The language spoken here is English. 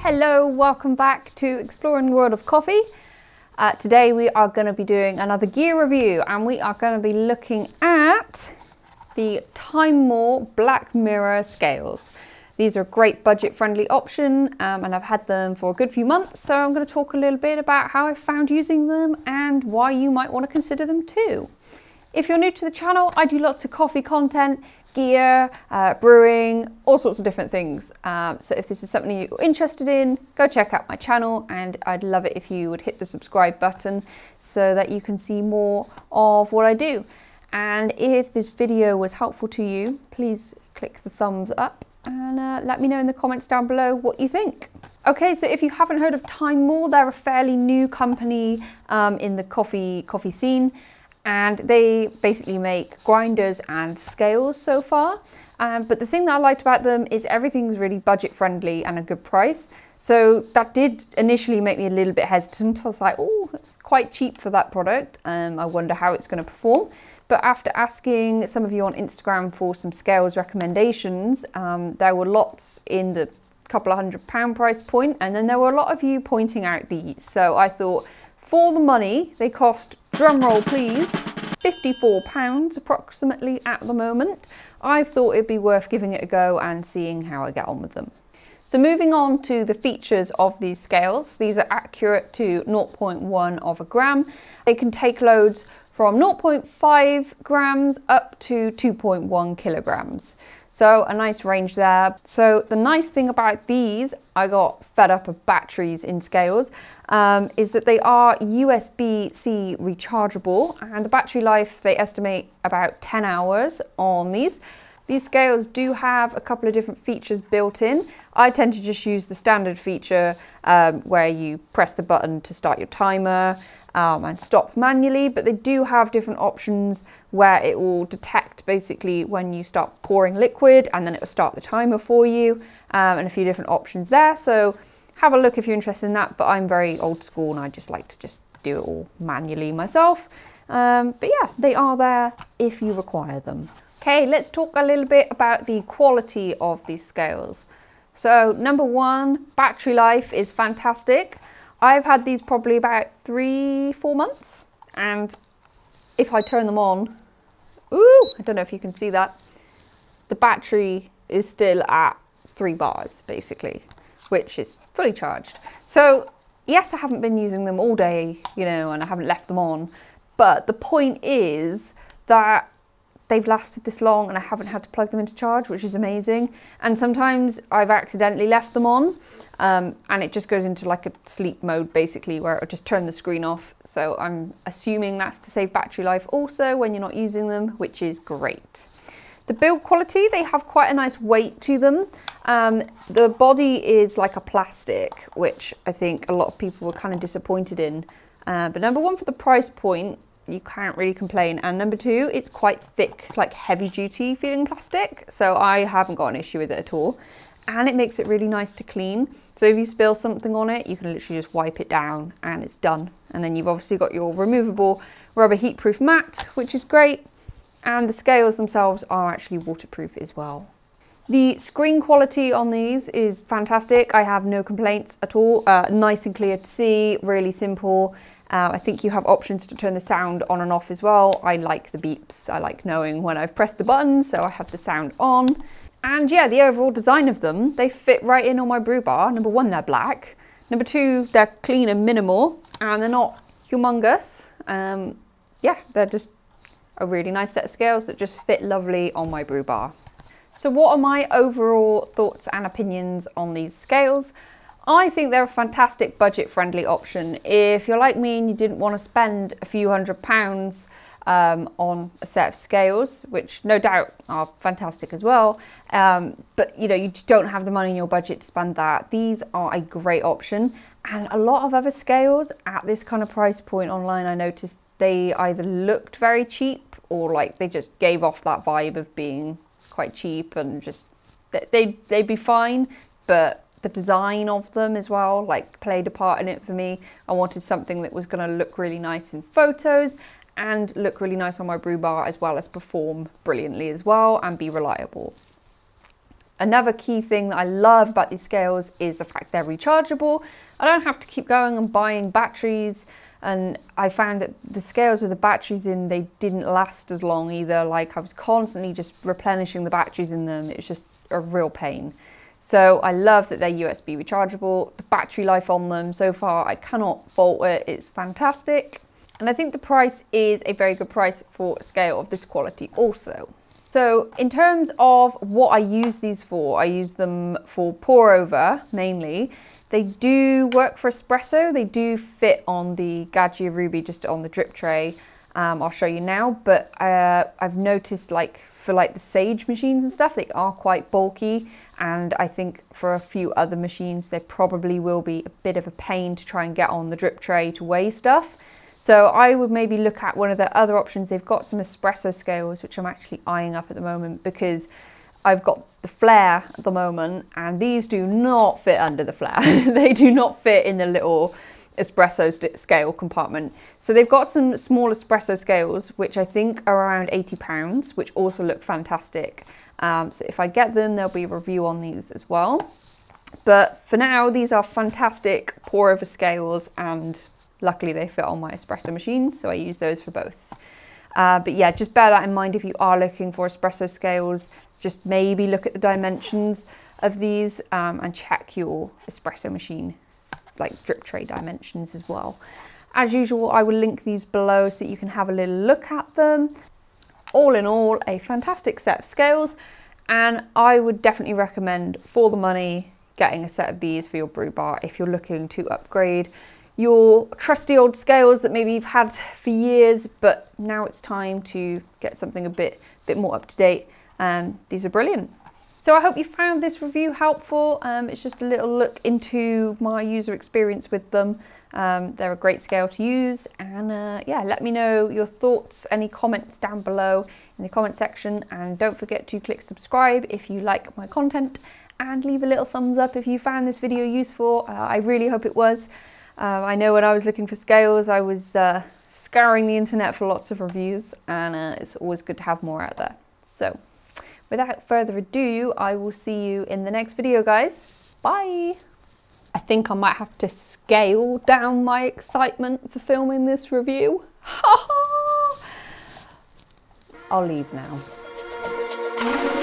Hello, welcome back to Exploring the World of Coffee. Today we are going to be doing another gear review and we are going to be looking at the Timemore Black Mirror Scales. These are a great budget-friendly option and I've had them for a good few months, so I'm going to talk a little bit about how I found using them and why you might want to consider them too. If you're new to the channel, I do lots of coffee content, gear, brewing, all sorts of different things. So if this is something you're interested in, go check out my channel and I'd love it if you would hit the subscribe button so that you can see more of what I do. And if this video was helpful to you, please click the thumbs up and let me know in the comments down below what you think. Okay, so if you haven't heard of Timemore, they're a fairly new company in the coffee scene, and they basically make grinders and scales so far. But the thing that I liked about them is everything's really budget friendly and a good price. So that did initially make me a little bit hesitant. I was like, oh, it's quite cheap for that product. I wonder how it's going to perform. But after asking some of you on Instagram for some scales recommendations, there were lots in the couple of £100 price point, and then there were a lot of you pointing out these. So I thought, for the money, they cost, drumroll please, £54 approximately at the moment. I thought it'd be worth giving it a go and seeing how I get on with them. So moving on to the features of these scales, these are accurate to 0.1 of a gram. They can take loads from 0.5 grams up to 2.1 kilograms. So a nice range there. So the nice thing about these, I got fed up of batteries in scales, is that they are USB-C rechargeable and the battery life, they estimate about 10 hours on these. These scales do have a couple of different features built in. I tend to just use the standard feature where you press the button to start your timer and stop manually, but they do have different options where it will detect basically when you start pouring liquid and then it will start the timer for you, and a few different options there. So have a look if you're interested in that, but I'm very old school and I just like to just do it all manually myself. But yeah, they are there if you require them. Okay, let's talk a little bit about the quality of these scales. So number one, battery life is fantastic. I've had these probably about 3-4 months, and if I turn them on, ooh, I don't know if you can see that, the battery is still at 3 bars basically, which is fully charged. So yes, I haven't been using them all day, you know, and I haven't left them on, but the point is that they've lasted this long and I haven't had to plug them into charge, which is amazing. And sometimes I've accidentally left them on and it just goes into like a sleep mode basically, where it'll just turn the screen off. So I'm assuming that's to save battery life also when you're not using them, which is great. The build quality, they have quite a nice weight to them. The body is like a plastic, which I think a lot of people were kind of disappointed in. But number one, for the price point, you can't really complain, and number two, it's quite thick, like heavy duty feeling plastic, so I haven't got an issue with it at all, and it makes it really nice to clean. So if you spill something on it, you can literally just wipe it down and it's done. And then you've obviously got your removable rubber heat proof mat, which is great, and the scales themselves are actually waterproof as well. The screen quality on these is fantastic. I have no complaints at all. Nice and clear to see, really simple. I think you have options to turn the sound on and off as well. I like the beeps. I like knowing when I've pressed the button, so I have the sound on. And yeah, the overall design of them, they fit right in on my brew bar. Number one, they're black. Number two, they're clean and minimal, and they're not humongous. Yeah, they're just a really nice set of scales that just fit lovely on my brew bar. So what are my overall thoughts and opinions on these scales? I think they're a fantastic budget-friendly option. If you're like me and you didn't want to spend a few £100s on a set of scales, which no doubt are fantastic as well, but you know, you just don't have the money in your budget to spend that, these are a great option. And a lot of other scales at this kind of price point online, I noticed they either looked very cheap or like they just gave off that vibe of being quite cheap and just they'd be fine, but the design of them as well, like, played a part in it for me. I wanted something that was going to look really nice in photos and look really nice on my brew bar, as well as perform brilliantly as well and be reliable. Another key thing that I love about these scales is the fact they're rechargeable. I don't have to keep going and buying batteries, and I found that the scales with the batteries in, they didn't last as long either. Like, I was constantly just replenishing the batteries in them. It was just a real pain. So I love that they're USB rechargeable. The battery life on them so far, I cannot fault it. It's fantastic. And I think the price is a very good price for a scale of this quality also. So in terms of what I use these for, I use them for pour over mainly. They do work for espresso. They do fit on the Gaggia Ruby, just on the drip tray. I'll show you now, but I've noticed, like, for like the Sage machines and stuff, they are quite bulky, and I think for a few other machines there probably will be a bit of a pain to try and get on the drip tray to weigh stuff. So I would maybe look at one of the other options. They've got some espresso scales, which I'm actually eyeing up at the moment, because I've got the Flair at the moment, and these do not fit under the Flair. They do not fit in the little espresso scale compartment. So they've got some small espresso scales, which I think are around £80, which also look fantastic. So if I get them, there'll be a review on these as well. But for now, these are fantastic pour over scales, and luckily they fit on my espresso machine, so I use those for both. But yeah, just bear that in mind if you are looking for espresso scales. Just maybe look at the dimensions of these and check your espresso machine, like, drip tray dimensions as well. As usual, I will link these below so that you can have a little look at them. All in all, a fantastic set of scales, and I would definitely recommend, for the money, getting a set of these for your brew bar if you're looking to upgrade your trusty old scales that maybe you've had for years, but now it's time to get something a bit more up to date. These are brilliant. So I hope you found this review helpful. It's just a little look into my user experience with them. They're a great scale to use, and yeah, let me know your thoughts, any comments down below in the comment section, and don't forget to click subscribe if you like my content, and leave a little thumbs up if you found this video useful. I really hope it was. I know when I was looking for scales, I was scouring the internet for lots of reviews, and it's always good to have more out there. So without further ado, I will see you in the next video, guys. Bye. I think I might have to scale down my excitement for filming this review. I'll leave now.